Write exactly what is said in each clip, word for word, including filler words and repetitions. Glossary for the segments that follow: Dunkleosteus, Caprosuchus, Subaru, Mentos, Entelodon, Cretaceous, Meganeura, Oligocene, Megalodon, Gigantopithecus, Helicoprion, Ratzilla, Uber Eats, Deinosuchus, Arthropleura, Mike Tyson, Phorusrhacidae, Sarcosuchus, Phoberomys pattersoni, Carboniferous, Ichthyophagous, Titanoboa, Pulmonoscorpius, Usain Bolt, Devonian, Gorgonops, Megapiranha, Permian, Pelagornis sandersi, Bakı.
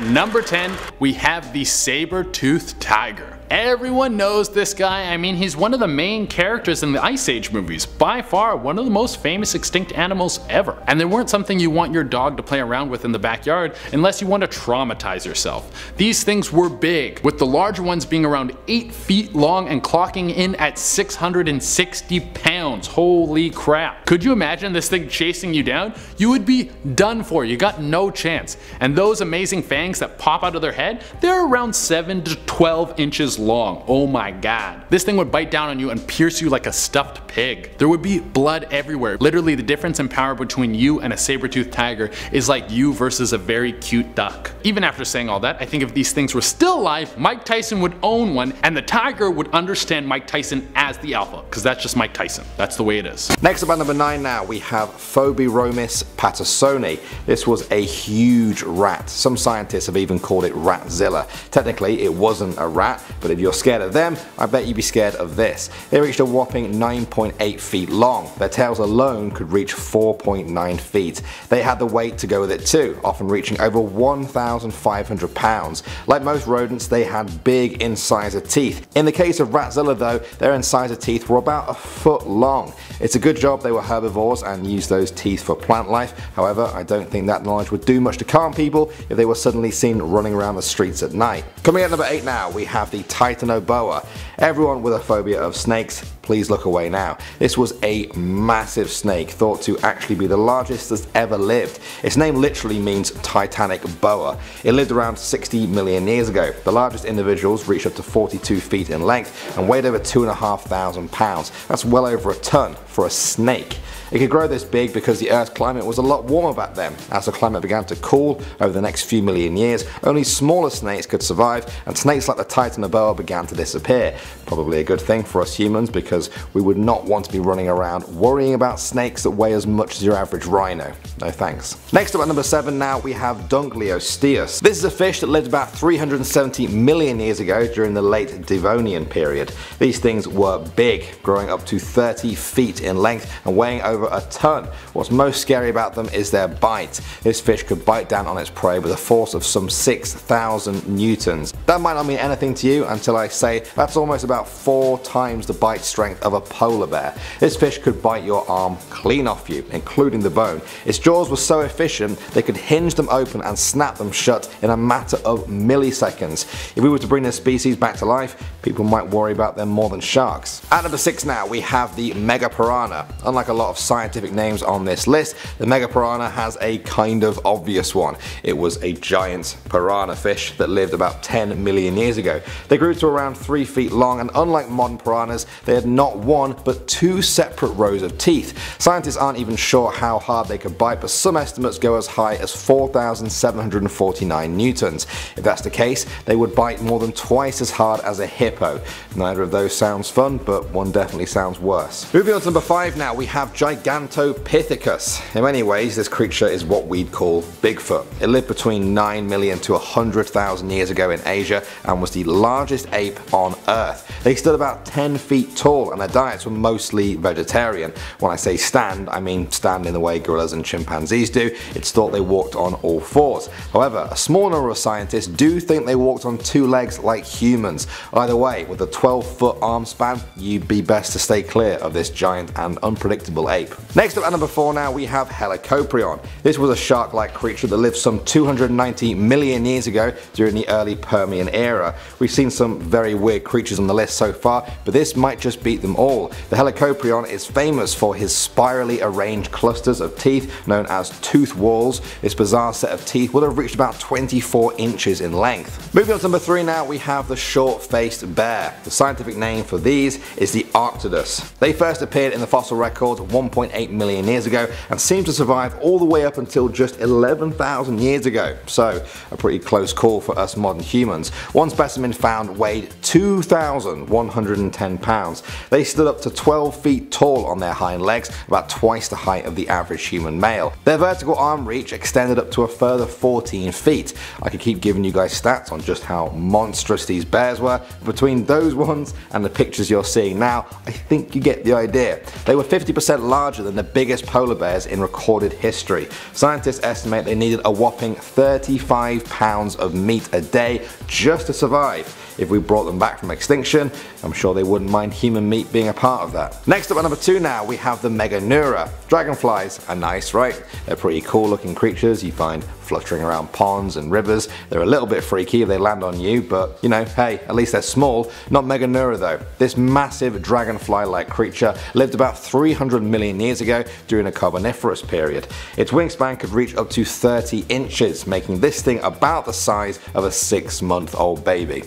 At number ten, we have the saber-toothed tiger. Everyone knows this guy. I mean, he's one of the main characters in the Ice Age movies, by far one of the most famous extinct animals ever. And they weren't something you want your dog to play around with in the backyard unless you want to traumatize yourself. These things were big, with the larger ones being around eight feet long and clocking in at six hundred sixty pounds. Holy crap. Could you imagine this thing chasing you down? You would be done for. You got no chance. And those amazing fangs that pop out of their head, they're around seven to twelve inches long. Oh my god. This thing would bite down on you and pierce you like a stuffed pig. There would be blood everywhere. Literally, the difference in power between you and a saber-toothed tiger is like you versus a very cute duck. Even after saying all that, I think if these things were still alive, Mike Tyson would own one and the tiger would understand Mike Tyson as the alpha, because that's just Mike Tyson. That's the way it is. Next up at number nine now, we have Phoberomys pattersoni. This was a huge rat. Some scientists have even called it Ratzilla. Technically, it wasn't a rat, but if you're scared of them, I bet you'd be scared of this. They reached a whopping nine point eight feet long. Their tails alone could reach four point nine feet. They had the weight to go with it too, often reaching over one thousand five hundred pounds. Like most rodents, they had big incisor teeth. In the case of Ratzilla though, their incisor teeth were about a foot long. It's a good job they were herbivores and used those teeth for plant life. However, I don't think that knowledge would do much to calm people if they were suddenly seen running around the streets at night. Coming at number eight now, we have the Titanoboa. Everyone with a phobia of snakes, please look away now. This was a massive snake, thought to actually be the largest that's ever lived. Its name literally means Titanic boa. It lived around sixty million years ago. The largest individuals reached up to forty-two feet in length and weighed over two and a half thousand pounds. That's well over a ton for a snake. It could grow this big because the Earth's climate was a lot warmer back then. As the climate began to cool over the next few million years, only smaller snakes could survive, and snakes like the Titanoboa began to disappear. Probably a good thing for us humans, because we would not want to be running around worrying about snakes that weigh as much as your average rhino. No thanks. Next up at number seven now, we have Dunkleosteus. This is a fish that lived about three hundred seventy million years ago during the late Devonian period. These things were big, growing up to thirty feet in length and weighing over a ton. What's most scary about them is their bite. This fish could bite down on its prey with a force of some six thousand newtons. That might not mean anything to you until I say that's almost about four times the bite strength of a polar bear. This fish could bite your arm clean off you, including the bone. Its jaws were so efficient they could hinge them open and snap them shut in a matter of milliseconds. If we were to bring this species back to life, people might worry about them more than sharks. At number six now, we have the Megapiranha. Unlike a lot of scientific names on this list, the Megapiranha has a kind of obvious one. It was a giant piranha fish that lived about ten million years ago. They grew to around three feet long, and unlike modern piranhas, they had not one but two separate rows of teeth. Scientists aren't even sure how hard they could bite, but some estimates go as high as four thousand seven hundred forty-nine newtons. If that's the case, they would bite more than twice as hard as a hippo. Neither of those sounds fun, but one definitely sounds worse. Moving on to number five now, we have Gigantopithecus. In many ways, this creature is what we'd call Bigfoot. It lived between nine million to one hundred thousand years ago in Asia and was the largest ape on Earth. They stood about ten feet tall and their diets were mostly vegetarian. When I say stand, I mean stand in the way gorillas and chimpanzees do. It's thought they walked on all fours. However, a small number of scientists do think they walked on two legs like humans. Either way, with a twelve foot arm span, you'd be best to stay clear of this giant and unpredictable ape. Next up at number four now, we have Helicoprion. This was a shark-like creature that lived some two hundred ninety million years ago during the early Permian era. We've seen some very weird creatures on the list so far, but this might just beat them all. The Helicoprion is famous for his spirally arranged clusters of teeth known as tooth whorls. This bizarre set of teeth would have reached about twenty-four inches in length. Moving on to number three now, we have the short-faced bear. The scientific name for these is the Arctodus. They first appeared in the fossil records one point eight million years ago and seems to survive all the way up until just eleven thousand years ago, so a pretty close call for us modern humans. One specimen found weighed two thousand one hundred ten pounds. They stood up to twelve feet tall on their hind legs, about twice the height of the average human male. Their vertical arm reach extended up to a further fourteen feet. I could keep giving you guys stats on just how monstrous these bears were, but between those ones and the pictures you're seeing now, I think you get the idea. They were fifty percent larger than the biggest polar bears in recorded history. Scientists estimate they needed a whopping thirty-five pounds of meat a day just to survive. If we brought them back from extinction, I'm sure they wouldn't mind human meat being a part of that. Next up at number two now, we have the Meganeura. Dragonflies are nice, right? They're pretty cool looking creatures you find fluttering around ponds and rivers. They're a little bit freaky if they land on you, but you know, hey, at least they're small. Not Meganeura though. This massive dragonfly-like creature lived about three hundred million years ago during a Carboniferous period. Its wingspan could reach up to thirty inches, making this thing about the size of a six-month-old baby.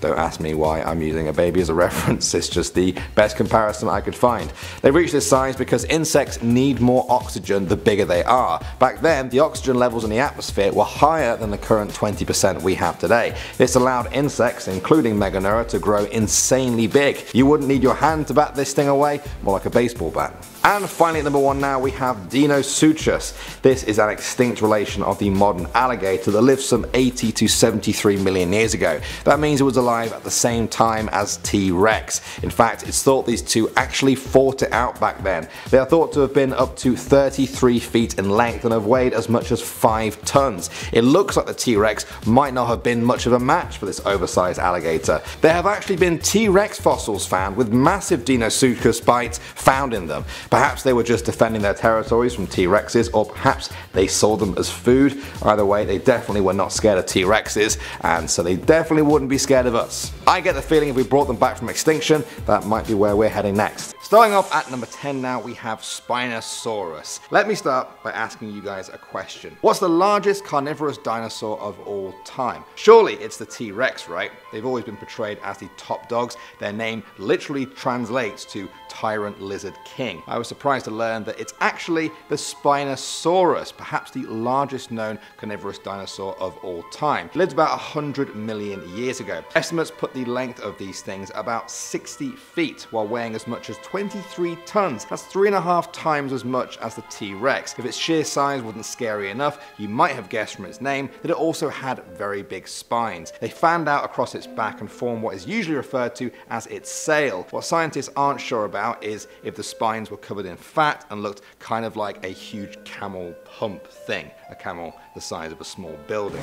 Don't ask me why I'm using a baby as a reference, it's just the best comparison I could find. They reach this size because insects need more oxygen the bigger they are. Back then, the oxygen levels in the atmosphere were higher than the current twenty percent we have today. This allowed insects, including Meganeura, to grow insanely big. You wouldn't need your hand to bat this thing away, more like a baseball bat. And finally at number one now, we have Deinosuchus. This is an extinct relation of the modern alligator that lived some eighty to seventy-three million years ago. That means it was alive at the same time as T Rex. In fact, it's thought these two actually fought it out back then. They are thought to have been up to thirty-three feet in length and have weighed as much as five tons. It looks like the T Rex might not have been much of a match for this oversized alligator. There have actually been T Rex fossils found with massive Deinosuchus bites found in them. Perhaps they were just defending their territories from T Rexes, or perhaps they saw them as food. Either way, they definitely were not scared of T Rexes, and so they definitely wouldn't be scared of us. I get the feeling if we brought them back from extinction, that might be where we're heading next. Starting off at number ten now, we have Spinosaurus. Let me start by asking you guys a question. What's the largest carnivorous dinosaur of all time? Surely it's the T Rex, right? They've always been portrayed as the top dogs. Their name literally translates to Tyrant Lizard King. I was surprised to learn that it's actually the Spinosaurus, perhaps the largest known carnivorous dinosaur of all time. It lived about one hundred million years ago. Estimates put the length of these things about sixty feet while weighing as much as twenty-three tons. That's three and a half times as much as the T Rex. If its sheer size wasn't scary enough, you might have guessed from its name that it also had very big spines. They fanned out across its back and formed what is usually referred to as its sail. What scientists aren't sure about is if the spines were covered in fat and looked kind of like a huge camel hump thing, a camel the size of a small building.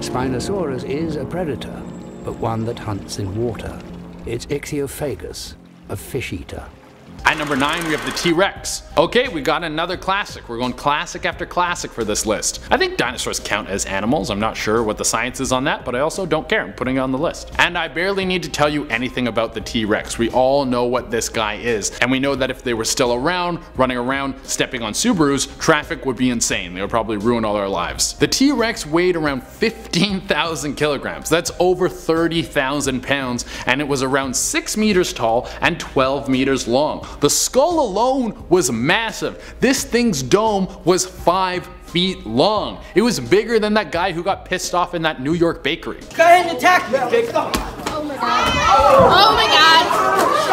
Spinosaurus is a predator, but one that hunts in water. It's Ichthyophagous, a fish eater. At number nine, we have the T Rex. Okay, we got another classic. We're going classic after classic for this list. I think dinosaurs count as animals. I'm not sure what the science is on that, but I also don't care. I'm putting it on the list. And I barely need to tell you anything about the T Rex. We all know what this guy is. And we know that if they were still around, running around, stepping on Subarus, traffic would be insane. They would probably ruin all our lives. The T Rex weighed around fifteen thousand kilograms. That's over thirty thousand pounds. And it was around six meters tall and twelve meters long. The skull alone was massive. This thing's dome was five feet long. It was bigger than that guy who got pissed off in that New York bakery. Go ahead and attack me, Jake. Oh my god. Oh my god.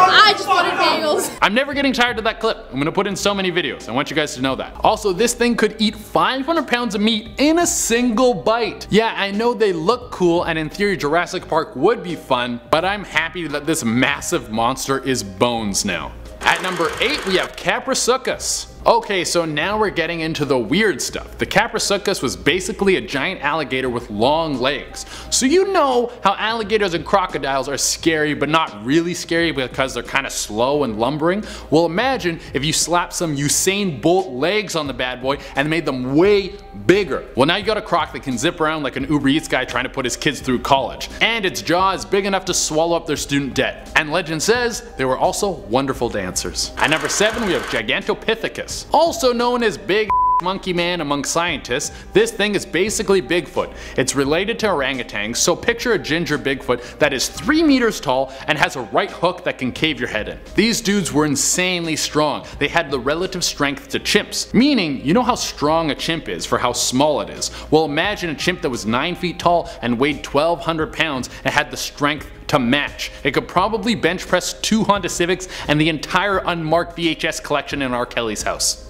I just wanted bagels. I'm never getting tired of that clip. I'm gonna put in so many videos. I want you guys to know that. Also, this thing could eat five hundred pounds of meat in a single bite. Yeah, I know they look cool, and in theory, Jurassic Park would be fun, but I'm happy that this massive monster is bones now. At number eight, we have Caprosuchus. Okay, so now we're getting into the weird stuff. The Caprosuchus was basically a giant alligator with long legs. So you know how alligators and crocodiles are scary, but not really scary because they're kind of slow and lumbering? Well, imagine if you slapped some Usain Bolt legs on the bad boy and made them way bigger. Well, now you got a croc that can zip around like an Uber Eats guy trying to put his kids through college. And its jaw is big enough to swallow up their student debt. And legend says they were also wonderful dancers. At number seven, we have Gigantopithecus, also known as Big monkey man among scientists, this thing is basically Bigfoot. It's related to orangutans, so picture a ginger Bigfoot that is three meters tall and has a right hook that can cave your head in. These dudes were insanely strong. They had the relative strength to chimps, meaning you know how strong a chimp is for how small it is. Well, imagine a chimp that was nine feet tall and weighed twelve hundred pounds and had the strength to match. It could probably bench press two Honda Civics and the entire unmarked V H S collection in R. Kelly's house.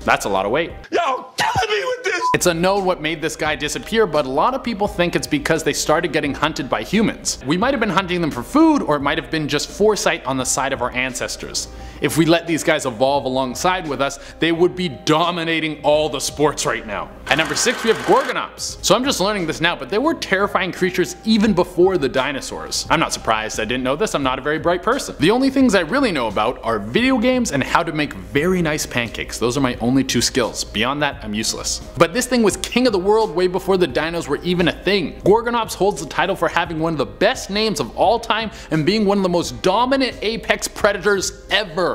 That's a lot of weight. Yo, killing me with this! It's unknown what made this guy disappear, but a lot of people think it's because they started getting hunted by humans. We might have been hunting them for food, or it might have been just foresight on the side of our ancestors. If we let these guys evolve alongside with us, they would be dominating all the sports right now. At number six, we have Gorgonops. So I'm just learning this now, but they were terrifying creatures even before the dinosaurs. I'm not surprised I didn't know this. I'm not a very bright person. The only things I really know about are video games and how to make very nice pancakes. Those are my only two skills. Beyond that, I'm useless. But this thing was king of the world way before the dinos were even a thing. Gorgonops holds the title for having one of the best names of all time and being one of the most dominant apex predators ever.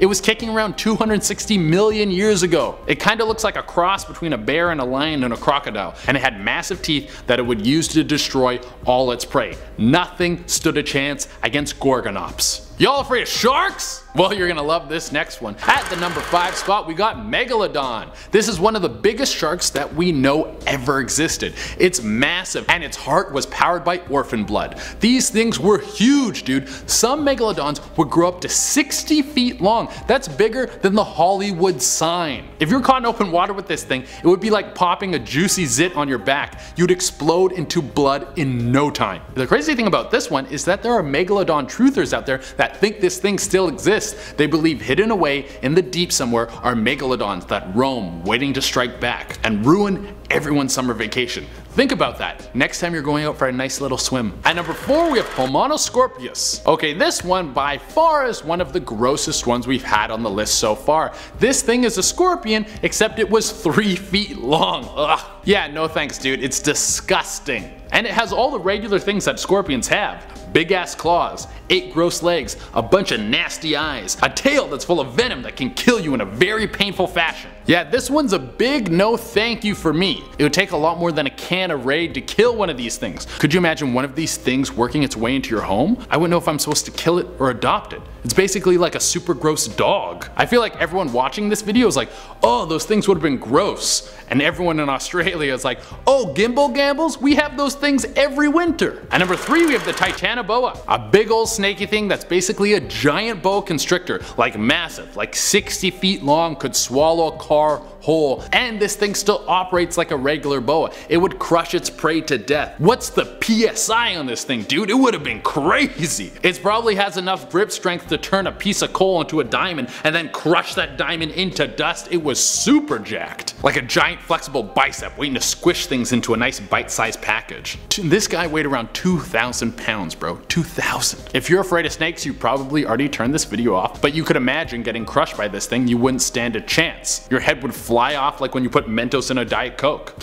It was kicking around two hundred sixty million years ago. It kinda looks like a cross between a bear and a lion and a crocodile, and it had massive teeth that it would use to destroy all its prey. Nothing stood a chance against Gorgonops. Y'all afraid of sharks? Well, you're gonna love this next one. At the number five spot, we got Megalodon. This is one of the biggest sharks that we know ever existed. It's massive, and its heart was powered by orphan blood. These things were huge, dude. Some Megalodons would grow up to sixty feet long. That's bigger than the Hollywood sign. If you're caught in open water with this thing, it would be like popping a juicy zit on your back. You'd explode into blood in no time. The crazy thing about this one is that there are Megalodon truthers out there that think this thing still exists. They believe hidden away in the deep somewhere are megalodons that roam, waiting to strike back and ruin everyone's summer vacation. Think about that next time you're going out for a nice little swim. At number four, we have Pulmonoscorpius. Okay, this one by far is one of the grossest ones we've had on the list so far. This thing is a scorpion, except it was three feet long. Ugh. Yeah, no thanks, dude. It's disgusting. And it has all the regular things that scorpions have. Big ass claws, eight gross legs, a bunch of nasty eyes, a tail that's full of venom that can kill you in a very painful fashion. Yeah, this one's a big no thank you for me. It would take a lot more than a can of Raid to kill one of these things. Could you imagine one of these things working its way into your home? I wouldn't know if I'm supposed to kill it or adopt it. It's basically like a super gross dog. I feel like everyone watching this video is like, oh, those things would have been gross. And everyone in Australia is like, oh, gimbal gambles? We have those things every winter. At number three, we have the Titanoboa, a big old snaky thing that's basically a giant boa constrictor, like massive, like sixty feet long, could swallow a car whole. And this thing still operates like a regular boa. It would crush its prey to death. What's the P S I on this thing, dude? It would have been crazy. It probably has enough grip strength to turn a piece of coal into a diamond and then crush that diamond into dust. It was super jacked. Like a giant flexible bicep waiting to squish things into a nice bite-sized package. This guy weighed around two thousand pounds, bro. two thousand. If you're afraid of snakes, you probably already turned this video off, but you could imagine getting crushed by this thing. You wouldn't stand a chance. Your head would fly off like when you put Mentos in a Diet Coke.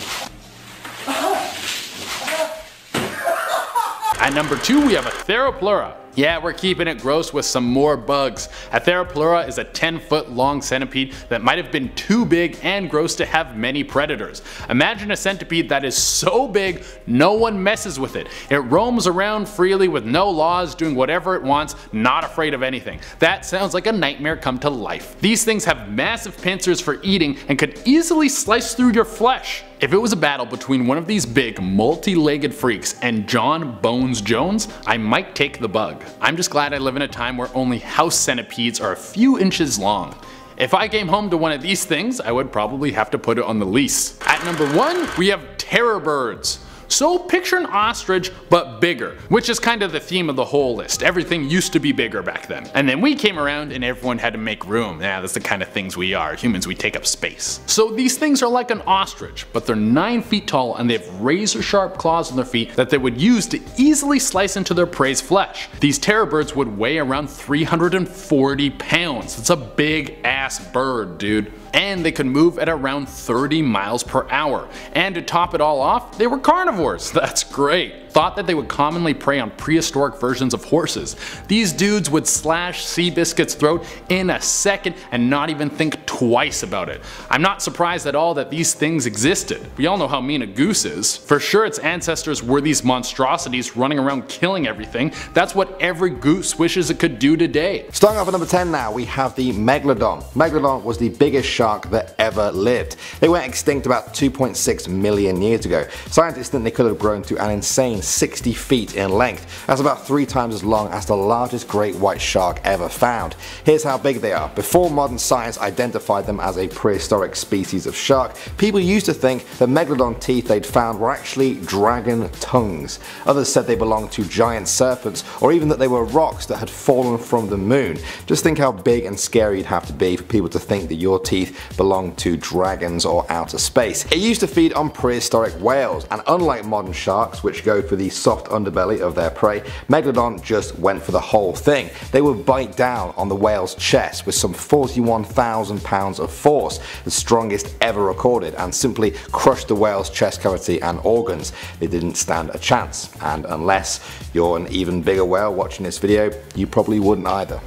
At number two, we have a Arthropleura. Yeah, we're keeping it gross with some more bugs. Arthropleura is a ten foot long centipede that might have been too big and gross to have many predators. Imagine a centipede that is so big no one messes with it. It roams around freely with no laws, doing whatever it wants, not afraid of anything. That sounds like a nightmare come to life. These things have massive pincers for eating and could easily slice through your flesh. If it was a battle between one of these big multi-legged freaks and John Bones Jones, I might take the bug. I'm just glad I live in a time where only house centipedes are a few inches long. If I came home to one of these things, I would probably have to put it on the lease. At number one, we have terror birds. So picture an ostrich, but bigger, which is kind of the theme of the whole list. Everything used to be bigger back then. And then we came around and everyone had to make room. Yeah, that's the kind of things we are. Humans, we take up space. So these things are like an ostrich, but they're nine feet tall and they have razor sharp claws on their feet that they would use to easily slice into their prey's flesh. These terror birds would weigh around three hundred forty pounds. That's a big ass bird, dude. And they could move at around thirty miles per hour. And to top it all off, they were carnivores. That's great. thought that they would commonly prey on prehistoric versions of horses. These dudes would slash Seabiscuit's throat in a second and not even think twice about it. I'm not surprised at all that these things existed. We all know how mean a goose is. For sure its ancestors were these monstrosities running around killing everything. That's what every goose wishes it could do today. Starting off at number ten now, we have the Megalodon. Megalodon was the biggest shark that ever lived. They went extinct about two point six million years ago. Scientists think they could have grown to an insane sixty feet in length. That's about three times as long as the largest great white shark ever found. Here's how big they are. Before modern science identified them as a prehistoric species of shark, people used to think the Megalodon teeth they'd found were actually dragon tongues. Others said they belonged to giant serpents, or even that they were rocks that had fallen from the moon. Just think how big and scary you'd have to be for people to think that your teeth belong to dragons or outer space. It used to feed on prehistoric whales, and unlike modern sharks, which go for the soft underbelly of their prey, Megalodon just went for the whole thing. They would bite down on the whale's chest with some forty-one thousand pounds of force, the strongest ever recorded, and simply crushed the whale's chest cavity and organs. They didn't stand a chance, and unless you're an even bigger whale watching this video, you probably wouldn't either.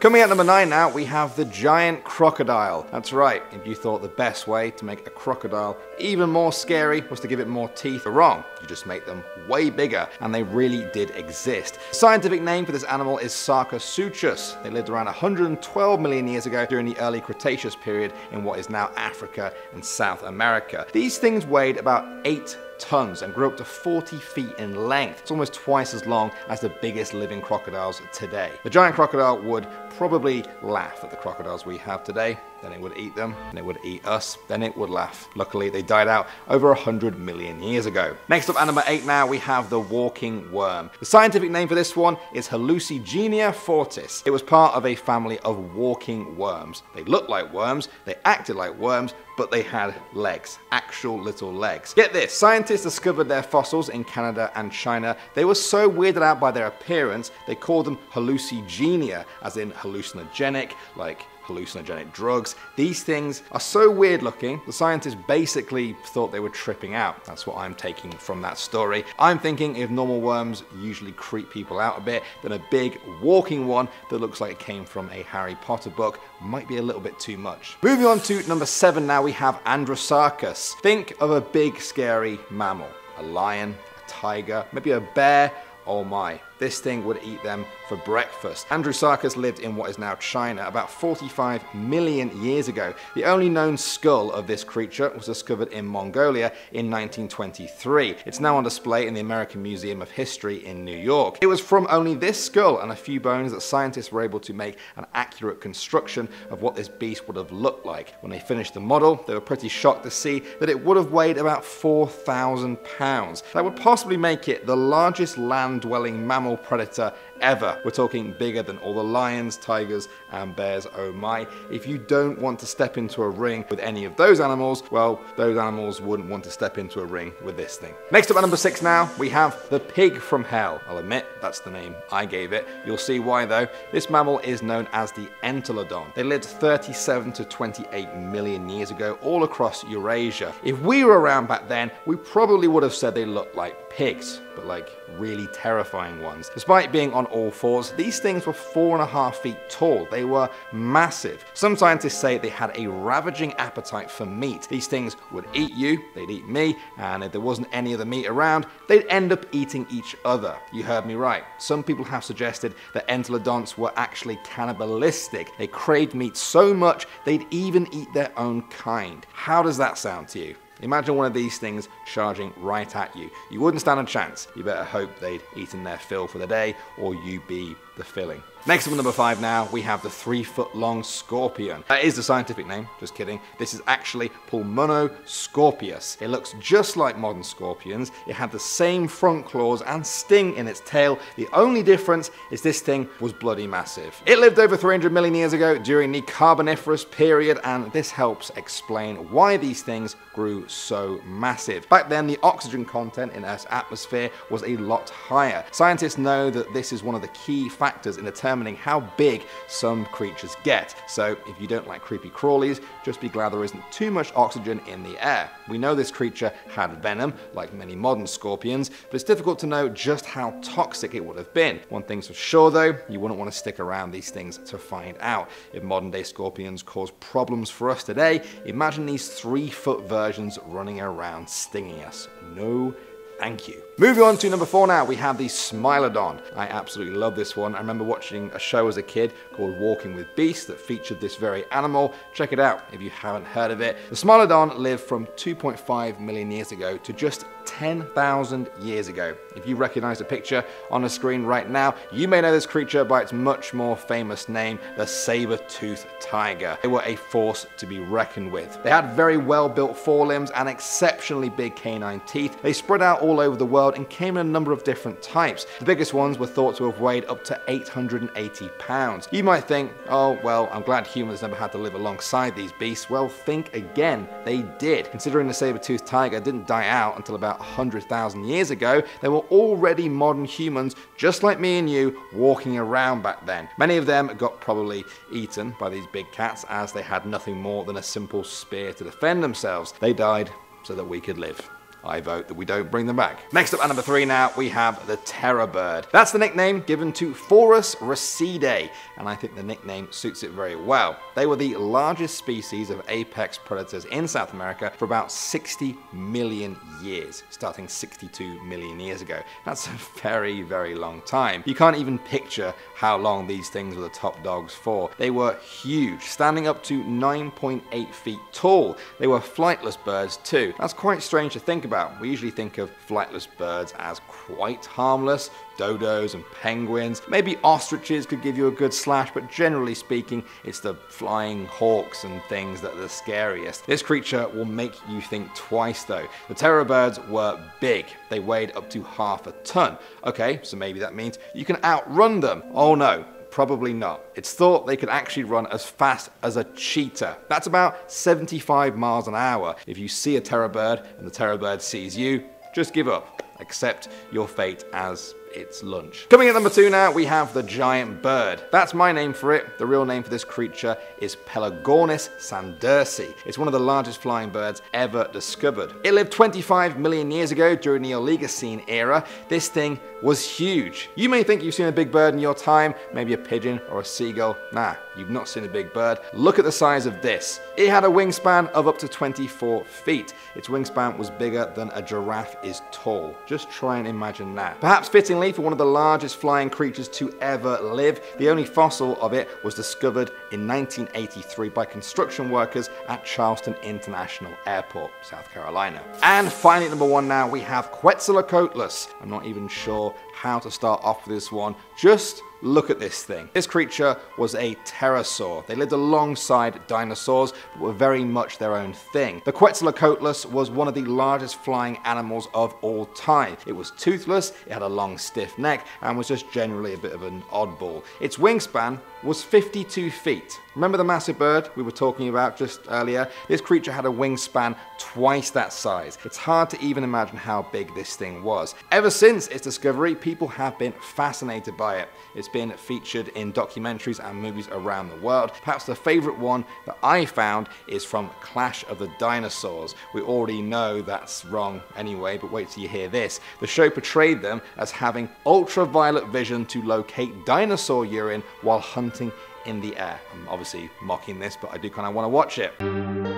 Coming at number nine now, we have the giant crocodile. That's right, if you thought the best way to make a crocodile even more scary was to give it more teeth, you're wrong. You just make them way bigger, and they really did exist. The scientific name for this animal is Sarcosuchus. They lived around one hundred twelve million years ago during the early Cretaceous period in what is now Africa and South America. These things weighed about eight tons and grew up to forty feet in length. It's almost twice as long as the biggest living crocodiles today. The giant crocodile would probably laugh at the crocodiles we have today, then it would eat them, then it would eat us, then it would laugh. Luckily, they died out over one hundred million years ago. Next up at number eight now, we have the walking worm. The scientific name for this one is Hallucigenia fortis. It was part of a family of walking worms. They looked like worms, they acted like worms, but they had legs, actual little legs. Get this, scientists discovered their fossils in Canada and China. They were so weirded out by their appearance, they called them hallucigenia, as in hallucinogenic, like hallucinogenic drugs. These things are so weird looking, the scientists basically thought they were tripping out. That's what I'm taking from that story. I'm thinking if normal worms usually creep people out a bit, then a big walking one that looks like it came from a Harry Potter book might be a little bit too much. Moving on to number seven now, we have Andrewsarchus. Think of a big scary mammal, a lion, a tiger, maybe a bear. Oh my, this thing would eat them for breakfast. Andrewsarchus lived in what is now China about forty-five million years ago. The only known skull of this creature was discovered in Mongolia in nineteen twenty-three. It's now on display in the American Museum of History in New York. It was from only this skull and a few bones that scientists were able to make an accurate construction of what this beast would have looked like. When they finished the model, they were pretty shocked to see that it would have weighed about four thousand pounds. That would possibly make it the largest land-dwelling mammal predator ever. We're talking bigger than all the lions, tigers, and bears, oh my. If you don't want to step into a ring with any of those animals, well, those animals wouldn't want to step into a ring with this thing. Next up at number six now, we have the pig from hell. I'll admit, that's the name I gave it. You'll see why though. This mammal is known as the Entelodon. They lived thirty-seven to twenty-eight million years ago all across Eurasia. If we were around back then, we probably would have said they looked like pigs, but like really terrifying ones. Despite being on all fours, these things were four and a half feet tall. They were massive. Some scientists say they had a ravaging appetite for meat. These things would eat you, they'd eat me, and if there wasn't any other meat around, they'd end up eating each other. You heard me right. Some people have suggested that entelodonts were actually cannibalistic. They craved meat so much, they'd even eat their own kind. How does that sound to you? Imagine one of these things charging right at you. You wouldn't stand a chance. You better hope they'd eaten their fill for the day, or you'd be the filling. Next up, number five now, we have the three foot long scorpion. That is the scientific name, just kidding. This is actually Pulmonoscorpius. It looks just like modern scorpions. It had the same front claws and sting in its tail. The only difference is this thing was bloody massive. It lived over three hundred million years ago during the Carboniferous period, and this helps explain why these things grew so massive. Back then, the oxygen content in Earth's atmosphere was a lot higher. Scientists know that this is one of the key factors in determining how big some creatures get. So if you don't like creepy crawlies, just be glad there isn't too much oxygen in the air. We know this creature had venom, like many modern scorpions, but it's difficult to know just how toxic it would have been. One thing's for sure though, you wouldn't want to stick around these things to find out. If modern day scorpions cause problems for us today, imagine these three foot versions running around stinging us. No thank you. Moving on to number four now, we have the Smilodon. I absolutely love this one. I remember watching a show as a kid called Walking with Beasts that featured this very animal. Check it out if you haven't heard of it. The Smilodon lived from two point five million years ago to just ten thousand years ago. If you recognize the picture on the screen right now, you may know this creature by its much more famous name, the saber-toothed tiger. They were a force to be reckoned with. They had very well-built forelimbs and exceptionally big canine teeth. They spread out all all over the world and came in a number of different types. The biggest ones were thought to have weighed up to eight hundred eighty pounds. You might think, oh, well, I'm glad humans never had to live alongside these beasts. Well, think again, they did. Considering the saber-toothed tiger didn't die out until about one hundred thousand years ago, there were already modern humans, just like me and you, walking around back then. Many of them got probably eaten by these big cats as they had nothing more than a simple spear to defend themselves. They died so that we could live. I vote that we don't bring them back. Next up at number three now, we have the terror bird. That's the nickname given to Phorusrhacidae, and I think the nickname suits it very well. They were the largest species of apex predators in South America for about sixty million years, starting sixty-two million years ago. That's a very, very long time. You can't even picture how long these things were the top dogs for. They were huge, standing up to nine point eight feet tall. They were flightless birds too. That's quite strange to think about. We usually think of flightless birds as quite harmless. Dodos and penguins, maybe ostriches could give you a good slash, but generally speaking, it's the flying hawks and things that are the scariest. This creature will make you think twice though. The terror birds were big. They weighed up to half a ton. Okay, so maybe that means you can outrun them. Oh no. Probably not. It's thought they could actually run as fast as a cheetah. That's about seventy-five miles an hour. If you see a terror bird and the terror bird sees you, just give up. Accept your fate as its lunch. Coming at number two now, we have the giant bird. That's my name for it. The real name for this creature is Pelagornis sandersi. It's one of the largest flying birds ever discovered. It lived twenty-five million years ago during the Oligocene era. This thing was huge. You may think you've seen a big bird in your time, maybe a pigeon or a seagull. Nah, you've not seen a big bird. Look at the size of this. It had a wingspan of up to twenty-four feet. Its wingspan was bigger than a giraffe is tall. Just try and imagine that. Perhaps fittingly, for one of the largest flying creatures to ever live. The only fossil of it was discovered in nineteen eighty-three by construction workers at Charleston International Airport, South Carolina. And finally, number one now, we have Quetzalcoatlus. I'm not even sure how to start off with this one. Just look at this thing. This creature was a pterosaur. They lived alongside dinosaurs, but were very much their own thing. The Quetzalcoatlus was one of the largest flying animals of all time. It was toothless, it had a long, stiff neck, and was just generally a bit of an oddball. Its wingspan was fifty-two feet. Remember the massive bird we were talking about just earlier? This creature had a wingspan twice that size. It's hard to even imagine how big this thing was. Ever since its discovery, people have been fascinated by it. It's been featured in documentaries and movies around the world. Perhaps the favorite one that I found is from Clash of the Dinosaurs. We already know that's wrong anyway, but wait till you hear this. The show portrayed them as having ultraviolet vision to locate dinosaur urine while hunting in the air. I'm obviously mocking this, but I do kind of want to watch it.